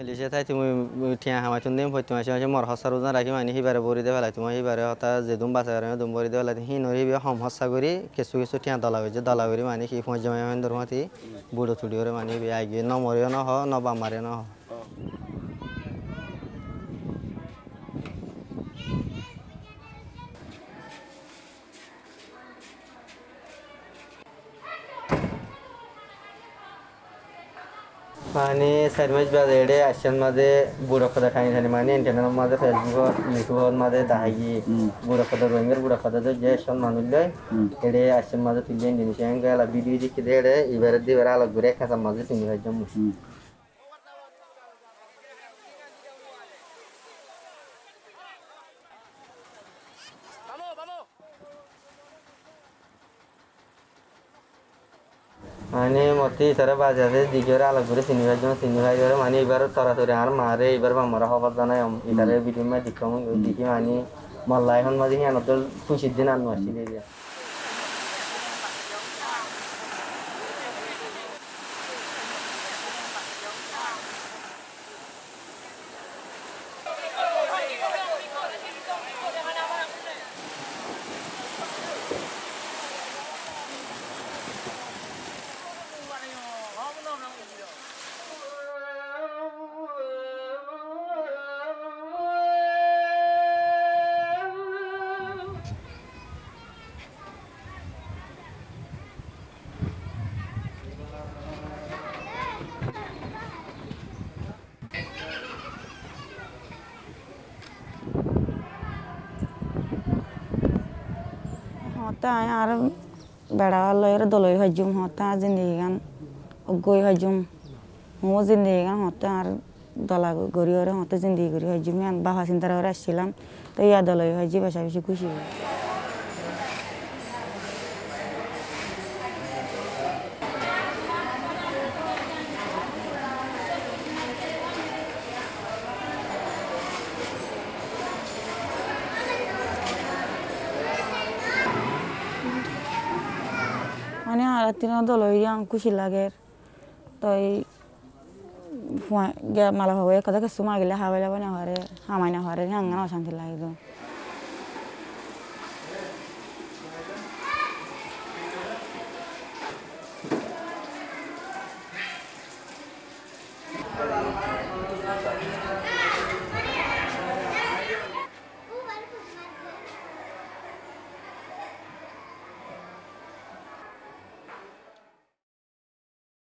ملیشه تای تیم تیم همچون دیم پویت میشه مار حسر روزن راکی منی هی برای بوریده ولی تومایی برای حتی زدم باسگریم دم بوریده ولی هی نوری بیا هم حسگوری کسوی کسوی تیم دلاوری جد دلاوری منی که ایفون جمعی من درماتی بوده تولیوره منی بیا اگه ناموری نه ها ناباماری نه ها Mani sermej badede action made buruk pada kain hari mani internet made Facebook YouTube made dahagi buruk pada ronger buruk pada tuh action manusia kede action made tuh jadi Indonesia yang kayak video jadi kede ada ibarat di berala gurek kasar made tinggal jamu. Ani moti cara baca sih dijual alat guru seniwa jual mani ibarat cara sore hari mahre ibarat pemarah hafal dana yang ibarat video macam dikamu diki mani malai kan masih yang nonton puisi dinan masih dia. Tahan berapa lawyer doloi hajum hota zindagi kan, ogoi hajum, mau zindagi kan hota ar dola gori orang hota zindagi gori hajum kan bahasa antara orang silam, tapi ya doloi haji bahasa basi kusi. Tidak doloi yang kucil lagi, tapi malah hawa. Kadang-kadang semua gila hawa-hawa yang hari, hamanya hari, yang nggak nafsan tidak itu.